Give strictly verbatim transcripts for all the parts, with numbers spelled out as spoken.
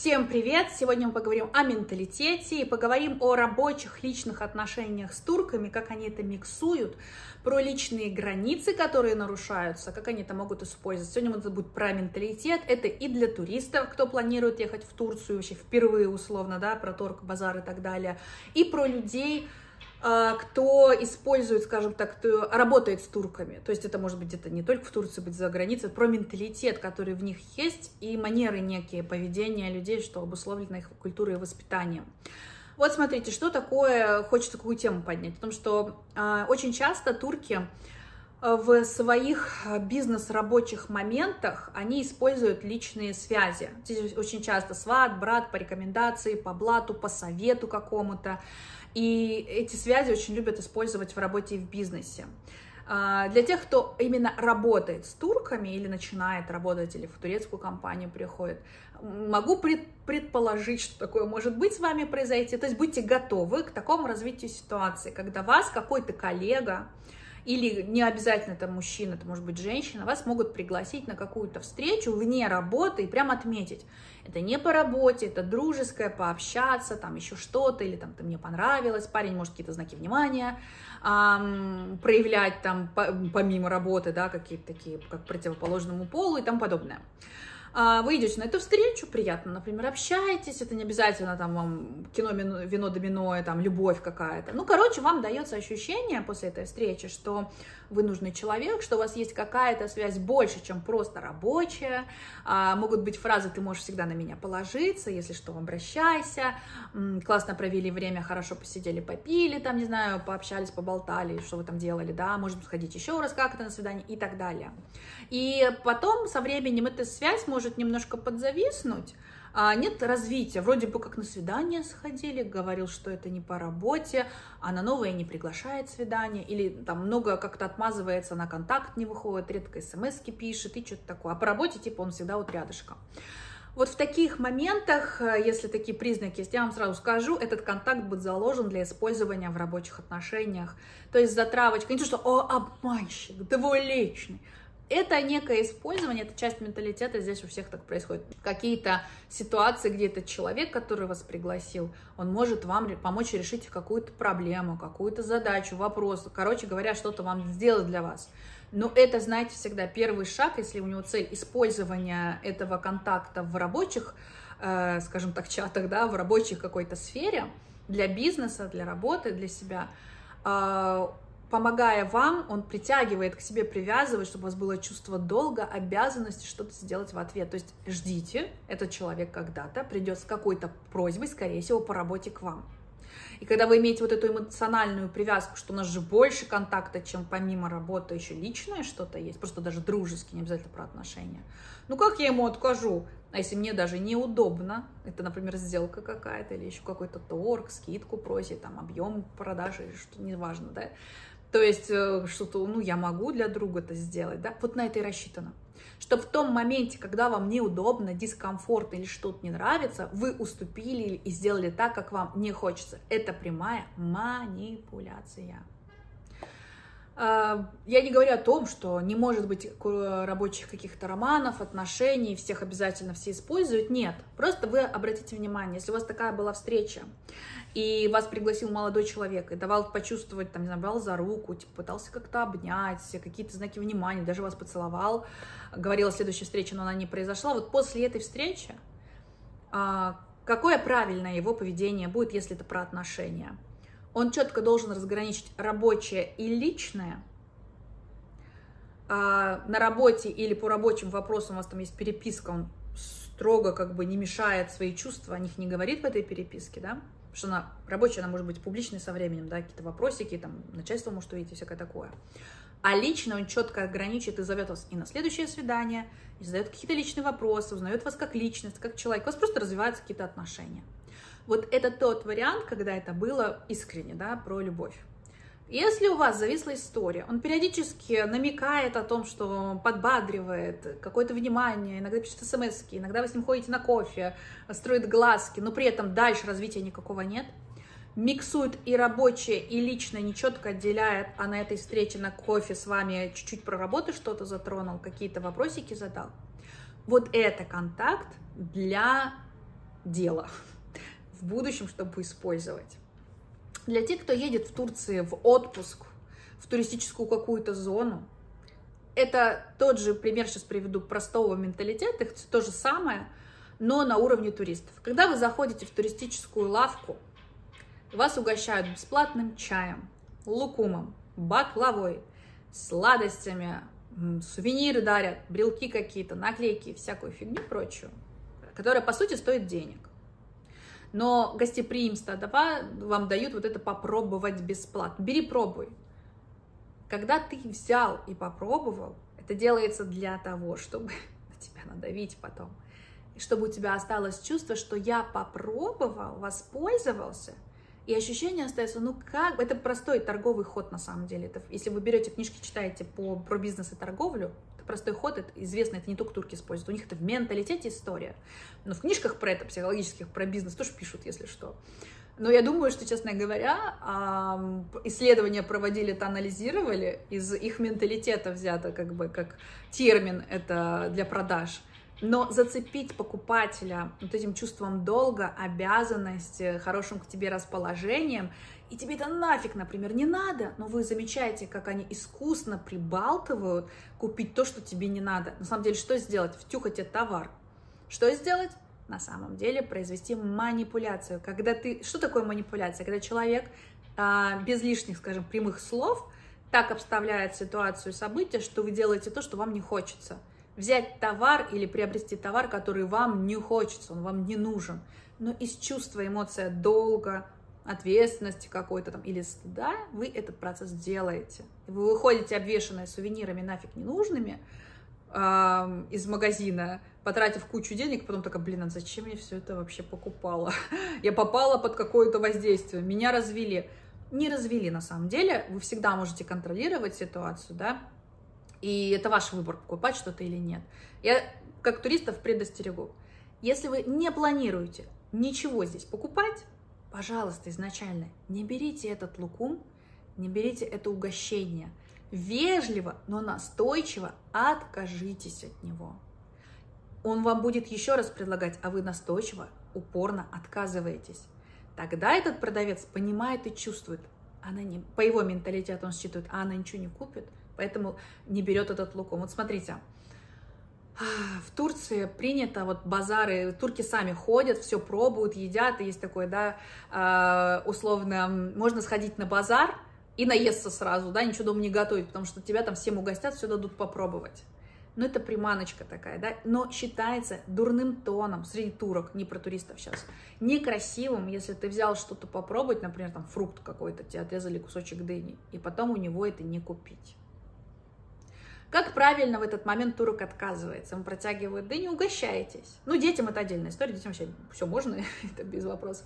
Всем привет! Сегодня мы поговорим о менталитете и поговорим о рабочих личных отношениях с турками, как они это миксуют, про личные границы, которые нарушаются, как они это могут использовать. Сегодня мы будем про менталитет, это и для туристов, кто планирует ехать в Турцию вообще впервые условно, да, про торг, базар и так далее, и про людей, кто использует, скажем так, кто работает с турками. То есть это может быть где-то не только в Турции, быть за границей, про менталитет, который в них есть, и манеры некие, поведение людей, что обусловлено их культурой и воспитанием. Вот смотрите, что такое, хочется какую тему поднять, потому что э, очень часто турки в своих бизнес-рабочих моментах они используют личные связи. Здесь очень часто сват, брат, по рекомендации, по блату, по совету какому-то. И эти связи очень любят использовать в работе и в бизнесе. Для тех, кто именно работает с турками или начинает работать, или в турецкую компанию приходит, могу предположить, что такое может быть с вами произойти. То есть будьте готовы к такому развитию ситуации, когда вас какой-то коллега, или не обязательно это мужчина, это может быть женщина, вас могут пригласить на какую-то встречу вне работы и прям отметить. Это не по работе, это дружеское, пообщаться, там еще что-то, или там ты мне понравилась, парень может какие-то знаки внимания эм, проявлять там по, помимо работы, да, какие-то такие, как противоположному полу и тому подобное. Вы идете на эту встречу, приятно, например, общаетесь, это не обязательно там вам кино, вино, домино, там любовь какая-то. Ну, короче, вам дается ощущение после этой встречи, что вы нужный человек, что у вас есть какая-то связь больше, чем просто рабочая. Могут быть фразы «ты можешь всегда на меня положиться», «если что, обращайся», «классно провели время, хорошо посидели, попили», там, не знаю, пообщались, поболтали, что вы там делали, да, может быть, сходить еще раз как-то на свидание и так далее. И потом со временем эта связь может может немножко подзависнуть, а нет развития, вроде бы как на свидание сходили, говорил, что это не по работе, а на новое не приглашает свидание, или там много как-то отмазывается, на контакт не выходит, редко смс-ки пишет и что-то такое, а по работе типа он всегда вот рядышком. Вот в таких моментах, если такие признаки есть, я вам сразу скажу, этот контакт будет заложен для использования в рабочих отношениях, то есть затравочка, не то что «о, обманщик, двуличный». Это некое использование, это часть менталитета, здесь у всех так происходит. Какие-то ситуации, где этот человек, который вас пригласил, он может вам помочь решить какую-то проблему, какую-то задачу, вопрос, короче говоря, что-то вам сделать для вас. Но это, знаете, всегда первый шаг, если у него цель использования этого контакта в рабочих, э, скажем так, чатах, да, в рабочих какой-то сфере, для бизнеса, для работы, для себя, э, помогая вам, он притягивает к себе, привязывает, чтобы у вас было чувство долга, обязанности что-то сделать в ответ. То есть ждите, этот человек когда-то придет с какой-то просьбой, скорее всего, по работе к вам. И когда вы имеете вот эту эмоциональную привязку, что у нас же больше контакта, чем помимо работы, еще личное что-то есть, просто даже дружеские, не обязательно про отношения. Ну как я ему откажу? А если мне даже неудобно, это, например, сделка какая-то или еще какой-то торг, скидку просит, там объем продажи, что неважно, да? То есть что-то, ну, я могу для друга это сделать, да? Вот на это и рассчитано. Что в том моменте, когда вам неудобно, дискомфортно или что-то не нравится, вы уступили и сделали так, как вам не хочется. Это прямая манипуляция. Я не говорю о том, что не может быть рабочих каких-то романов, отношений, всех обязательно все используют. Нет, просто вы обратите внимание, если у вас такая была встреча, и вас пригласил молодой человек, и давал почувствовать, там, не знаю, брал за руку, типа, пытался как-то обнять, какие-то знаки внимания, даже вас поцеловал, говорила следующая встреча, но она не произошла. Вот после этой встречи какое правильное его поведение будет, если это про отношения? Он четко должен разграничить рабочее и личное. А на работе или по рабочим вопросам у вас там есть переписка, он строго как бы не мешает свои чувства, о них не говорит в этой переписке, да? Потому что она рабочая, она может быть публичной со временем, да, какие-то вопросики, там, начальство может увидеть и всякое такое. А лично он четко ограничит и зовет вас и на следующее свидание, и задает какие-то личные вопросы, узнает вас как личность, как человек, у вас просто развиваются какие-то отношения. Вот это тот вариант, когда это было искренне, да, про любовь. Если у вас зависла история, он периодически намекает о том, что подбадривает, какое-то внимание, иногда пишет смс-ки, иногда вы с ним ходите на кофе, строит глазки, но при этом дальше развития никакого нет, миксует и рабочее, и личное, нечетко отделяет, а на этой встрече на кофе с вами чуть-чуть про работу что-то затронул, какие-то вопросики задал. Вот это контакт для дело в будущем, чтобы использовать. Для тех, кто едет в Турцию в отпуск, в туристическую какую-то зону, это тот же пример, сейчас приведу, простого менталитета, это то же самое, но на уровне туристов. Когда вы заходите в туристическую лавку, вас угощают бесплатным чаем, лукумом, баклавой, сладостями, сувениры дарят, брелки какие-то, наклейки, всякую фигню прочую, которая, по сути, стоит денег. Но гостеприимство вам дают вот это попробовать бесплатно. Бери, пробуй. Когда ты взял и попробовал, это делается для того, чтобы на тебя надавить потом, и чтобы у тебя осталось чувство, что я попробовал, воспользовался, и ощущение остается, ну как, это простой торговый ход на самом деле. Это, если вы берете книжки, читаете по, про бизнес и торговлю, это простой ход, это известно, это не только турки используют, у них это в менталитете история. Но в книжках про это, психологических, про бизнес тоже пишут, если что. Но я думаю, что, честно говоря, исследования проводили, это анализировали, из их менталитета взято как бы как термин это для продаж. Но зацепить покупателя вот этим чувством долга, обязанности, хорошим к тебе расположением, и тебе это нафиг, например, не надо, но вы замечаете, как они искусно прибалтывают купить то, что тебе не надо. На самом деле, что сделать? Втюхать этот товар. Что сделать? На самом деле произвести манипуляцию. Когда ты... Что такое манипуляция? Когда человек а, без лишних, скажем, прямых слов так обставляет ситуацию и события, что вы делаете то, что вам не хочется. Взять товар или приобрести товар, который вам не хочется, он вам не нужен. Но из чувства, эмоция долга, ответственности какой-то там или стыда вы этот процесс делаете. Вы выходите обвешанные сувенирами нафиг ненужными э, из магазина, потратив кучу денег, потом такая, блин, а зачем я все это вообще покупала? Я попала под какое-то воздействие, меня развели. Не развели на самом деле, вы всегда можете контролировать ситуацию, да, и это ваш выбор, покупать что-то или нет. Я как туристов предостерегу. Если вы не планируете ничего здесь покупать, пожалуйста, изначально не берите этот лукум, не берите это угощение. Вежливо, но настойчиво откажитесь от него. Он вам будет еще раз предлагать, а вы настойчиво, упорно отказываетесь. Тогда этот продавец понимает и чувствует, она не, по его менталитету он считает, а она ничего не купит, поэтому не берет этот лукум. Вот смотрите, в Турции принято вот базары, турки сами ходят, все пробуют, едят, и есть такое, да, условно, можно сходить на базар и наесться сразу, да, ничего дома не готовить, потому что тебя там всем угостят, все дадут попробовать. Ну, это приманочка такая, да, но считается дурным тоном среди турок, не про туристов сейчас, некрасивым, если ты взял что-то попробовать, например, там фрукт какой-то, тебе отрезали кусочек дыни, и потом у него это не купить. Как правильно в этот момент турок отказывается? Он протягивает дыню, да угощаетесь. Ну, детям это отдельная история, детям вообще все можно, это без вопросов.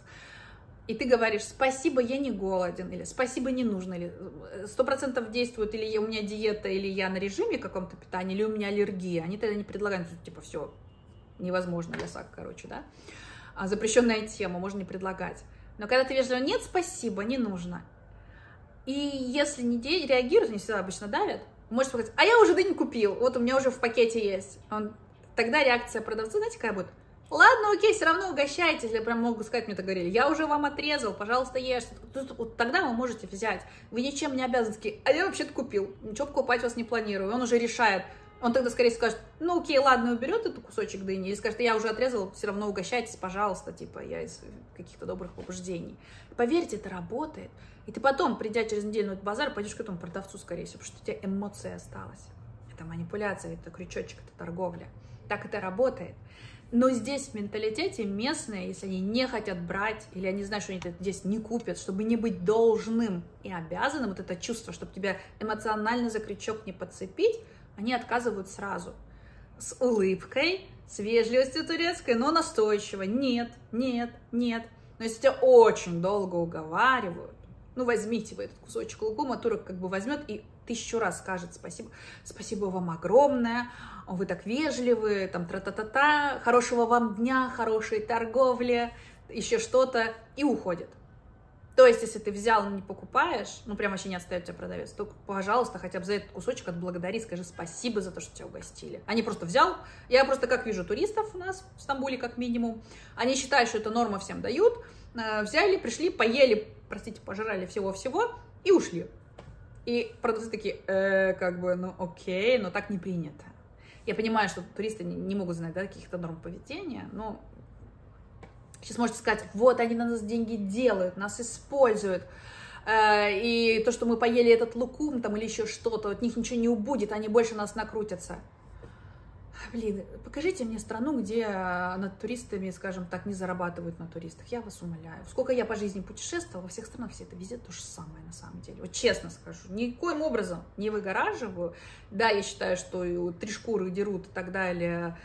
И ты говоришь, спасибо, я не голоден, или спасибо, не нужно, или сто процентов действует, или у меня диета, или я на режиме каком-то питания, или у меня аллергия. Они тогда не предлагают, типа, все, невозможно, ясак, короче, да. А запрещенная тема, можно не предлагать. Но когда ты вежливо, нет, спасибо, не нужно. И если не реагируют, не всегда обычно давят, можешь сказать, а я уже да не купил, вот у меня уже в пакете есть. Он... Тогда реакция продавца, знаете, какая будет? Ладно, окей, все равно угощайтесь, я прям могу сказать, мне так говорили, я уже вам отрезал, пожалуйста, ешьте. Вот тогда вы можете взять, вы ничем не обязаны, а я вообще-то купил, ничего покупать вас не планирую, он уже решает, он тогда скорее скажет, ну окей, ладно, уберет этот кусочек дыни, или скажет, я уже отрезал, все равно угощайтесь, пожалуйста, типа, я из каких-то добрых побуждений. Поверьте, это работает, и ты потом, придя через неделю на этот базар, пойдешь к этому продавцу, скорее всего, потому что у тебя эмоция осталась, это манипуляция, это крючочек, это торговля, так это работает. Но здесь в менталитете местные, если они не хотят брать, или они знают, что они здесь не купят, чтобы не быть должным и обязанным, вот это чувство, чтобы тебя эмоционально за крючок не подцепить, они отказывают сразу. С улыбкой, с вежливостью турецкой, но настойчиво. Нет, нет, нет. Но если тебя очень долго уговаривают, ну возьмите вы этот кусочек лукума, турок как бы возьмет и тысячу раз скажет спасибо, спасибо вам огромное, вы так вежливы, там тра-та-та-та, хорошего вам дня, хорошей торговли, еще что-то, и уходит. То есть, если ты взял и не покупаешь, ну, прям вообще не отстает тебя продавец, то, пожалуйста, хотя бы за этот кусочек отблагодари, скажи спасибо за то, что тебя угостили. Они просто взял, я просто как вижу туристов у нас в Стамбуле, как минимум, они считают, что это норма, всем дают, взяли, пришли, поели, простите, пожрали всего-всего и ушли. И продавцы такие, э, как бы, ну, окей, но так не принято. Я понимаю, что туристы не могут знать, да, каких-то норм поведения, но... Сейчас можете сказать, вот они на нас деньги делают, нас используют, и то, что мы поели этот лукум там или еще что-то, от них ничего не убудет, они больше нас накрутятся. Блин, покажите мне страну, где над туристами, скажем так, не зарабатывают на туристах, я вас умоляю. Сколько я по жизни путешествовала, во всех странах все это везде то же самое на самом деле. Вот честно скажу, никоим образом не выгораживаю. Да, я считаю, что три шкуры дерут и так далее,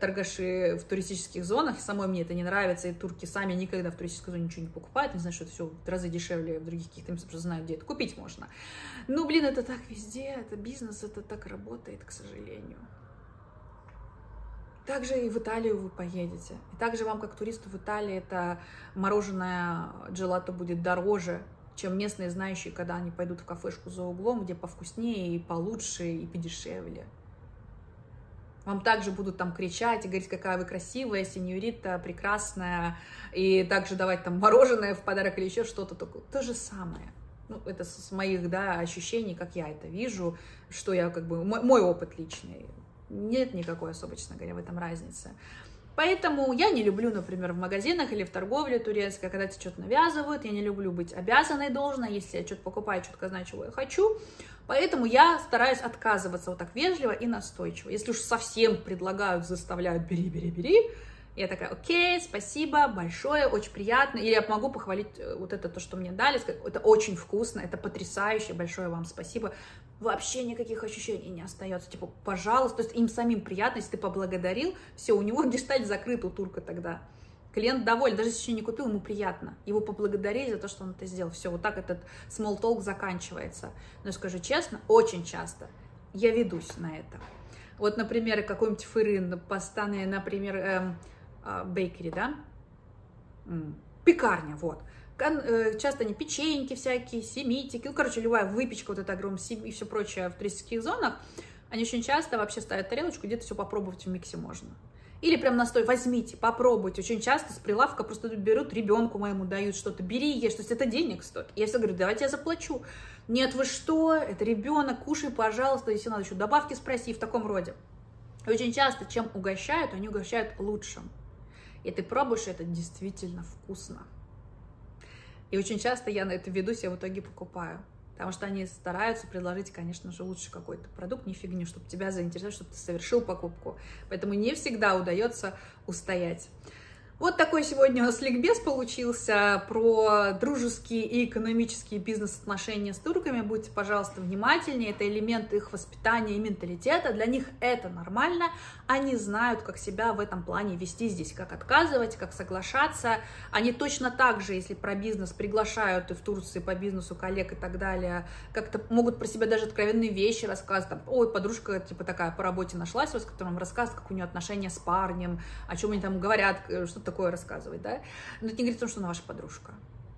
торгаши в туристических зонах, самой мне это не нравится, и турки сами никогда в туристической зоне ничего не покупают, не знаю, что это все в разы дешевле в других каких-то местах, просто знают, где это купить можно. Ну, блин, это так везде, это бизнес, это так работает, к сожалению. Также и в Италию вы поедете, и также вам, как туристу в Италии, это мороженое джелато будет дороже, чем местные знающие, когда они пойдут в кафешку за углом, где повкуснее, и получше, и подешевле. Вам также будут там кричать и говорить, какая вы красивая, сеньорита, прекрасная, и также давать там мороженое в подарок или еще что-то такое. То же самое. Ну, это с моих, да, ощущений, как я это вижу, что я как бы... Мой, мой опыт личный. Нет никакой особо, честно говоря, в этом разницы. Поэтому я не люблю, например, в магазинах или в торговле турецкой, когда тебе что-то навязывают, я не люблю быть обязанной, должной, если я что-то покупаю, четко знаю, чего я хочу, поэтому я стараюсь отказываться вот так вежливо и настойчиво. Если уж совсем предлагают, заставляют, бери, бери, бери, я такая, окей, спасибо большое, очень приятно, или я могу похвалить вот это то, что мне дали, сказать, это очень вкусно, это потрясающе, большое вам спасибо. Вообще никаких ощущений не остается, типа, пожалуйста, то есть им самим приятно, если ты поблагодарил, все, у него гештальт закрыт у турка тогда. Клиент доволен, даже если еще не купил, ему приятно, его поблагодарили за то, что он это сделал, все, вот так этот small talk заканчивается. Но скажу честно, очень часто я ведусь на это. Вот, например, какой-нибудь фырын, постанный, например, эм, э, бейкери, да, пекарня, вот. Часто они печеньки всякие, семитики, ну, короче, любая выпечка, вот это огромное и все прочее в туристических зонах, они очень часто вообще ставят тарелочку, где-то все попробовать в миксе можно. Или прям настой, возьмите, попробуйте. Очень часто с прилавка просто берут, ребенку моему дают что-то, бери, ешь, то есть это денег стоит. Я всегда говорю, давайте я заплачу. Нет, вы что, это ребенок, кушай, пожалуйста, если надо еще добавки спроси, в таком роде. И очень часто, чем угощают, они угощают лучшим. И ты пробуешь, это действительно вкусно. И очень часто я на это ведусь, я в итоге покупаю. Потому что они стараются предложить, конечно же, лучше какой-то продукт, не фигню, чтобы тебя заинтересовать, чтобы ты совершил покупку. Поэтому не всегда удается устоять. Вот такой сегодня у нас ликбез получился про дружеские и экономические бизнес-отношения с турками. Будьте, пожалуйста, внимательнее. Это элемент их воспитания и менталитета. Для них это нормально. Они знают, как себя в этом плане вести здесь, как отказывать, как соглашаться. Они точно так же, если про бизнес приглашают и в Турции по бизнесу коллег и так далее, как-то могут про себя даже откровенные вещи рассказывать. Там, ой, подружка типа такая по работе нашлась, с которой он рассказывает, как у нее отношения с парнем, о чем они там говорят, что-то такое рассказывать, да, но это не говорит о том, что она ваша подружка.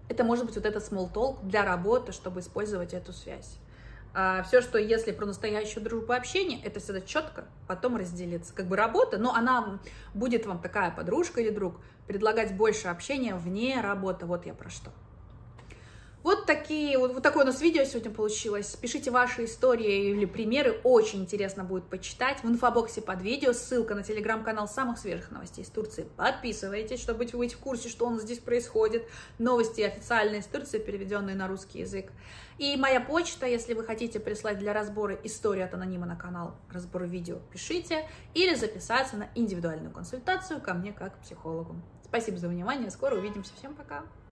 Это может быть вот этот small talk для работы, чтобы использовать эту связь. А все, что если про настоящую дружбу и общение, это всегда четко потом разделится. Как бы работа, но она будет вам такая подружка или друг, предлагать больше общения вне работы, вот я про что. Вот, такие, вот, вот такое у нас видео сегодня получилось. Пишите ваши истории или примеры, очень интересно будет почитать. В инфобоксе под видео ссылка на телеграм-канал самых свежих новостей из Турции. Подписывайтесь, чтобы быть в курсе, что у нас здесь происходит. Новости официальные из Турции, переведенные на русский язык. И моя почта, если вы хотите прислать для разбора истории от анонима на канал разбор видео, пишите. Или записаться на индивидуальную консультацию ко мне как психологу. Спасибо за внимание, скоро увидимся, всем пока!